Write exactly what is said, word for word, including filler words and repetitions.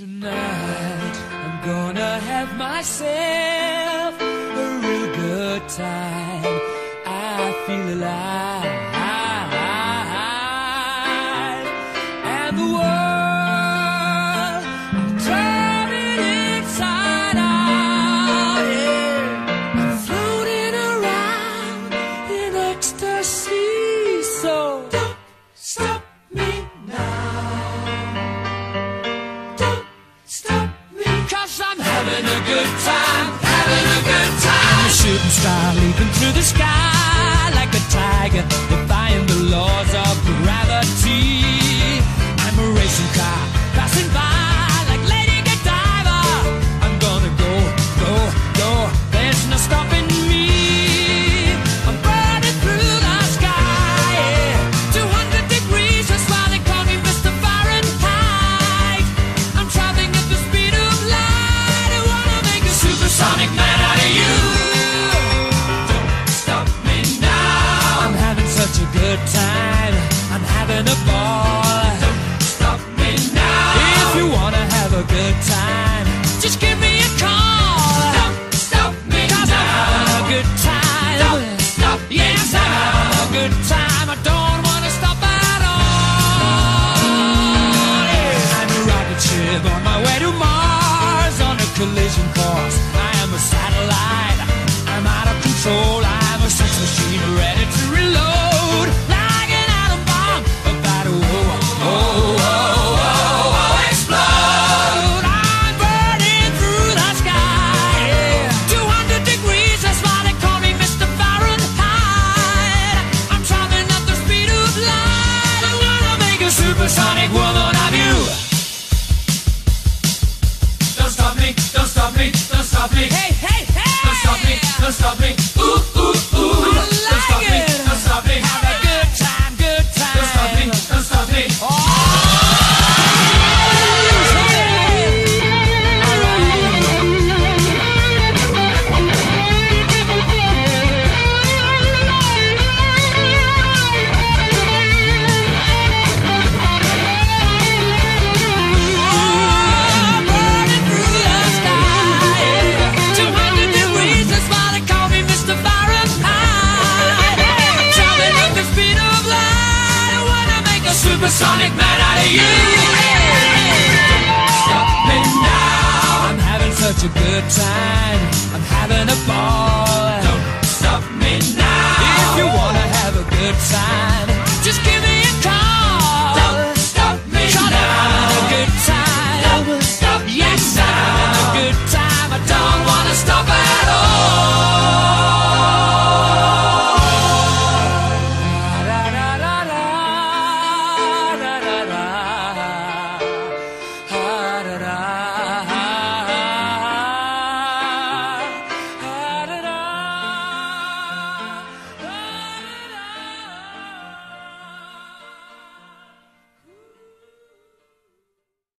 Tonight, I'm gonna have myself a real good time. I feel alive. And the world, I'm turning inside out. Yeah. I'm floating around in ecstasy. So don't stop me now. Cause I'm having a good time, having a good time. I'm a shooting star leaping through the sky like a tiger, defying the laws of gravity. I'm a racing car passing by like Lady Godiva. I'm gonna go, go, go. There's no stopping me. I'm burning through the sky, yeah. two hundred degrees, that's why they call me Mister Fahrenheit. I'm traveling at the speed of light. Supersonic man out of you. Don't stop me now. I'm having such a good time. I'm having a ball. Don't stop me now. If you wanna have a good time, just give me a call. Don't stop me now. 'Cause I'm having a good time. Don't stop me now. Yes, I'm having a good time. I don't wanna stop at all. Yeah. I'm a rocket ship on my way to Mars on a collision course. I am a satellite, I'm out of control. I'm a sex machine ready to reload like an atom bomb about to oh, oh, oh, oh, oh, explode. I'm burning through the sky, yeah. two hundred degrees, that's why they call me Mister Fahrenheit. I'm traveling at the speed of light. I'm gonna make a supersonic woman of you. Don't stop me, don't stop me, don't stop me. Hey, hey, hey! Don't stop me, don't stop me. Ooh, ooh, ooh. I Don't stop like me, it. don't stop me. Have a good time, good time. Don't stop me, don't stop me. I'm burning through the sky, yeah. two hundred degrees, that's why they call me Mister Fahrenheit. I'm traveling at the speed of light. I wanna make a supersonic man out of you. Don't stop me now. I'm having such a good time.